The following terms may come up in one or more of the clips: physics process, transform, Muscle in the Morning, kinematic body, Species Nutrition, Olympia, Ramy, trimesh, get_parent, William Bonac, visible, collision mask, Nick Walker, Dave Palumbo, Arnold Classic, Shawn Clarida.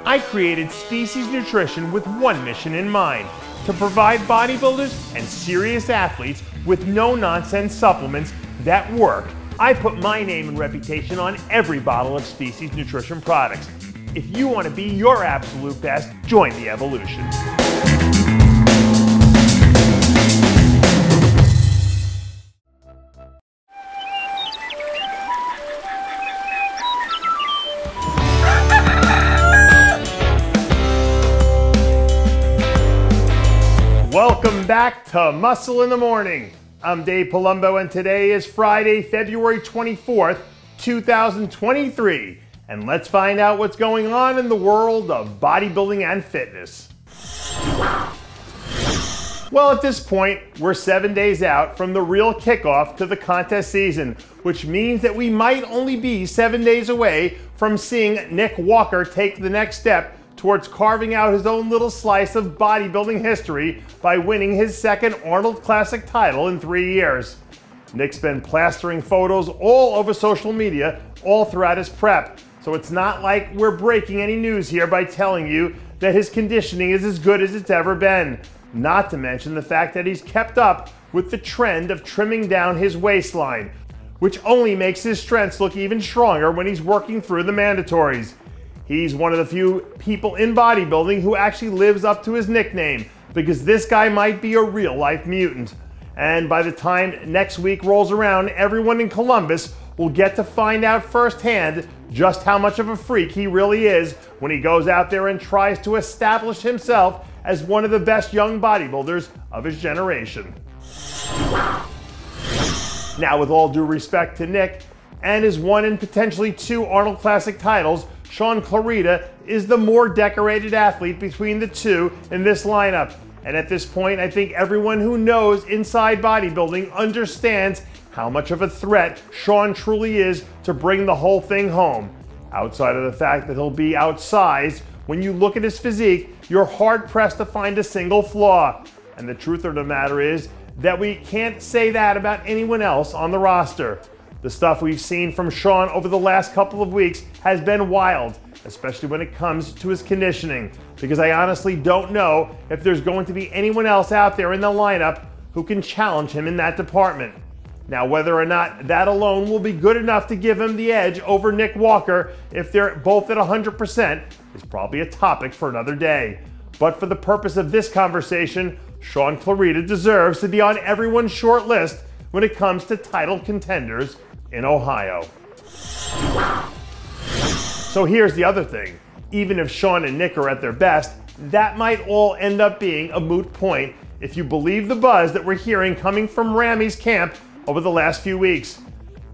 I created Species Nutrition with one mission in mind: to provide bodybuilders and serious athletes with no-nonsense supplements that work. I put my name and reputation on every bottle of Species Nutrition products. If you want to be your absolute best, join the evolution. Welcome back to Muscle in the Morning. I'm Dave Palumbo, and today is Friday, February 24th, 2023. And let's find out what's going on in the world of bodybuilding and fitness. Well, at this point, we're 7 days out from the real kickoff to the contest season, which means that we might only be 7 days away from seeing Nick Walker take the next step towards carving out his own little slice of bodybuilding history by winning his second Arnold Classic title in 3 years. Nick's been plastering photos all over social media all throughout his prep, so it's not like we're breaking any news here by telling you that his conditioning is as good as it's ever been, not to mention the fact that he's kept up with the trend of trimming down his waistline, which only makes his strengths look even stronger when he's working through the mandatories. He's one of the few people in bodybuilding who actually lives up to his nickname, because this guy might be a real-life mutant. And by the time next week rolls around, everyone in Columbus will get to find out firsthand just how much of a freak he really is when he goes out there and tries to establish himself as one of the best young bodybuilders of his generation. Now, with all due respect to Nick and his one and potentially two Arnold Classic titles, Shawn Clarida is the more decorated athlete between the two in this lineup. And at this point, I think everyone who knows inside bodybuilding understands how much of a threat Shawn truly is to bring the whole thing home. Outside of the fact that he'll be outsized, when you look at his physique, you're hard-pressed to find a single flaw. And the truth of the matter is that we can't say that about anyone else on the roster. The stuff we've seen from Shawn over the last couple of weeks has been wild, especially when it comes to his conditioning, because I honestly don't know if there's going to be anyone else out there in the lineup who can challenge him in that department. Now, whether or not that alone will be good enough to give him the edge over Nick Walker if they're both at 100% is probably a topic for another day. But for the purpose of this conversation, Shawn Clarida deserves to be on everyone's short list when it comes to title contenders in Ohio. So here's the other thing. Even if Shawn and Nick are at their best, that might all end up being a moot point if you believe the buzz that we're hearing coming from Ramy's camp over the last few weeks.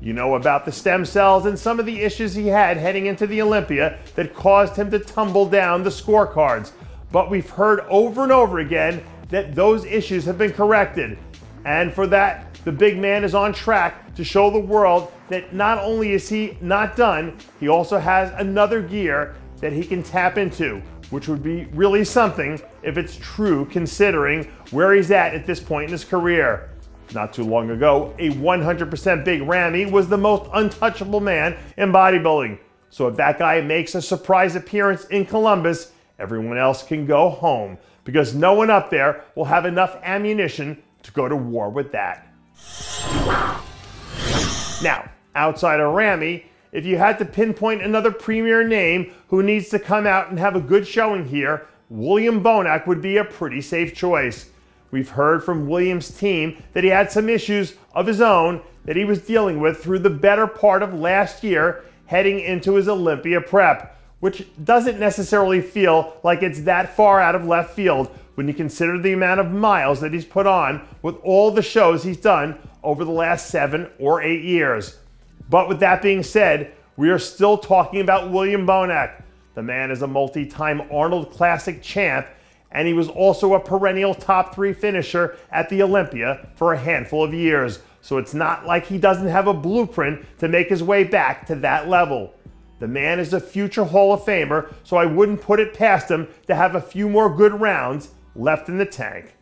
You know about the stem cells and some of the issues he had heading into the Olympia that caused him to tumble down the scorecards. But we've heard over and over again that those issues have been corrected. And for that, the big man is on track to show the world that not only is he not done, he also has another gear that he can tap into, which would be really something if it's true, considering where he's at this point in his career. Not too long ago, a 100% big Ramy was the most untouchable man in bodybuilding. So if that guy makes a surprise appearance in Columbus, everyone else can go home, because no one up there will have enough ammunition to go to war with that. Now, outside of Ramy, if you had to pinpoint another premier name who needs to come out and have a good showing here, William Bonac would be a pretty safe choice. We've heard from William's team that he had some issues of his own that he was dealing with through the better part of last year heading into his Olympia prep, which doesn't necessarily feel like it's that far out of left field when you consider the amount of miles that he's put on with all the shows he's done over the last 7 or 8 years. But with that being said, we are still talking about William Bonac. The man is a multi-time Arnold Classic champ, and he was also a perennial top 3 finisher at the Olympia for a handful of years. So it's not like he doesn't have a blueprint to make his way back to that level. The man is a future Hall of Famer, so I wouldn't put it past him to have a few more good rounds left in the tank.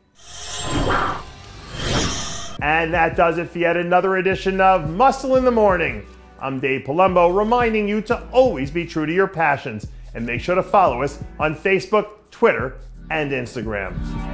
And that does it for yet another edition of Muscle in the Morning. I'm Dave Palumbo, reminding you to always be true to your passions and make sure to follow us on Facebook, Twitter, and Instagram.